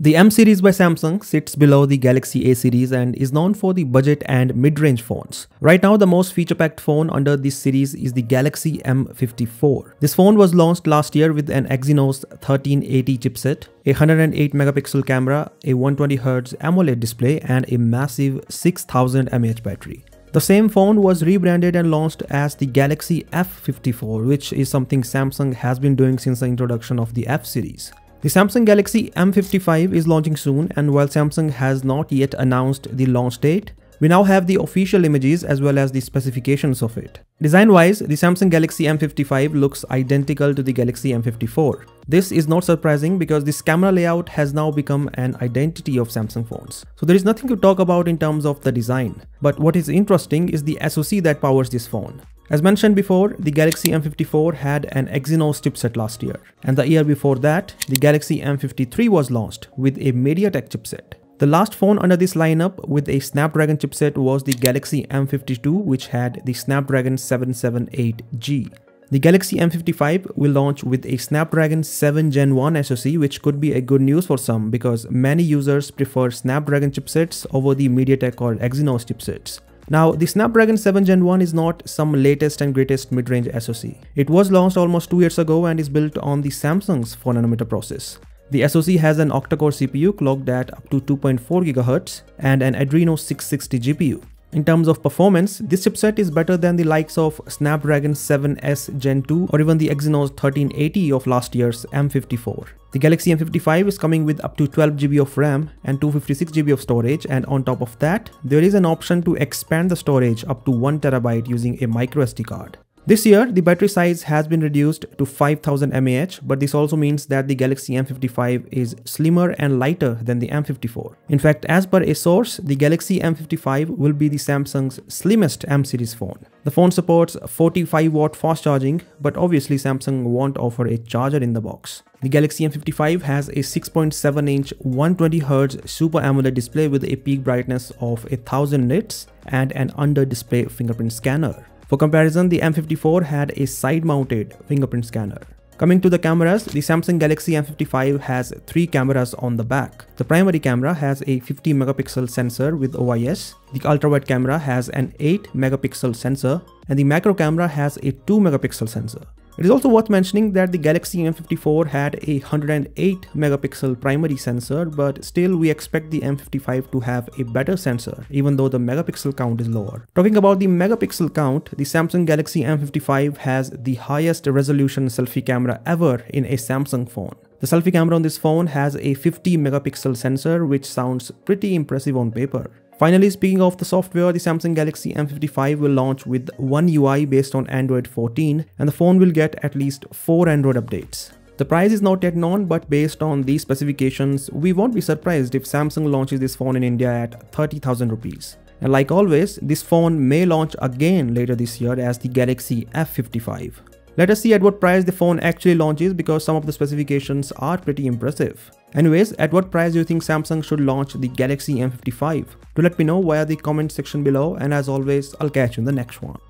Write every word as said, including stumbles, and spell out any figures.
The M series by Samsung sits below the Galaxy A series and is known for the budget and mid-range phones. Right now, the most feature-packed phone under this series is the Galaxy M fifty-four. This phone was launched last year with an Exynos thirteen eighty chipset, a one hundred eight megapixel camera, a one hundred twenty hertz AMOLED display and a massive six thousand milliamp hour battery. The same phone was rebranded and launched as the Galaxy F fifty-four, which is something Samsung has been doing since the introduction of the F series. The Samsung Galaxy M fifty-five is launching soon, and while Samsung has not yet announced the launch date, we now have the official images as well as the specifications of it. Design-wise, the Samsung Galaxy M fifty-five looks identical to the Galaxy M fifty-four. This is not surprising because this camera layout has now become an identity of Samsung phones. So there is nothing to talk about in terms of the design. But what is interesting is the S O C that powers this phone. As mentioned before, the Galaxy M fifty-four had an Exynos chipset last year, and the year before that, the Galaxy M fifty-three was launched with a MediaTek chipset. The last phone under this lineup with a Snapdragon chipset was the Galaxy M fifty-two, which had the Snapdragon seven seventy-eight G. The Galaxy M fifty-five will launch with a Snapdragon seven gen one S O C, which could be a good news for some because many users prefer Snapdragon chipsets over the MediaTek or Exynos chipsets. Now, the Snapdragon seven gen one is not some latest and greatest mid-range S O C. It was launched almost two years ago and is built on the Samsung's four nanometer process. The S O C has an octa-core C P U clocked at up to two point four gigahertz and an Adreno six sixty G P U. In terms of performance, this chipset is better than the likes of Snapdragon seven S gen two or even the Exynos thirteen eighty of last year's M fifty-four. The Galaxy M fifty-five is coming with up to twelve gigabytes of RAM and two hundred fifty-six gigabytes of storage, and on top of that, there is an option to expand the storage up to one terabyte using a microSD card. This year, the battery size has been reduced to five thousand milliamp hours, but this also means that the Galaxy M fifty-five is slimmer and lighter than the M fifty-four. In fact, as per a source, the Galaxy M fifty-five will be the Samsung's slimmest M series phone. The phone supports forty-five watt fast charging, but obviously Samsung won't offer a charger in the box. The Galaxy M fifty-five has a six point seven inch one hundred twenty hertz Super AMOLED display with a peak brightness of one thousand nits and an under-display fingerprint scanner. For comparison, the M fifty-four had a side-mounted fingerprint scanner. Coming to the cameras, the Samsung Galaxy M fifty-five has three cameras on the back. The primary camera has a fifty megapixel sensor with O I S, the ultra-wide camera has an eight megapixel sensor, and the macro camera has a two megapixel sensor. It is also worth mentioning that the Galaxy M fifty-four had a one hundred eight megapixel primary sensor, but still we expect the M fifty-five to have a better sensor, even though the megapixel count is lower. Talking about the megapixel count, the Samsung Galaxy M fifty-five has the highest resolution selfie camera ever in a Samsung phone. The selfie camera on this phone has a fifty megapixel sensor, which sounds pretty impressive on paper. Finally, speaking of the software, the Samsung Galaxy M fifty-five will launch with One U I based on Android fourteen, and the phone will get at least four Android updates. The price is not yet known, but based on these specifications, we won't be surprised if Samsung launches this phone in India at thirty thousand rupees. And like always, this phone may launch again later this year as the Galaxy F fifty-five. Let us see at what price the phone actually launches, because some of the specifications are pretty impressive. Anyways, at what price do you think Samsung should launch the Galaxy M fifty-five? Do let me know via the comment section below, and as always, I'll catch you in the next one.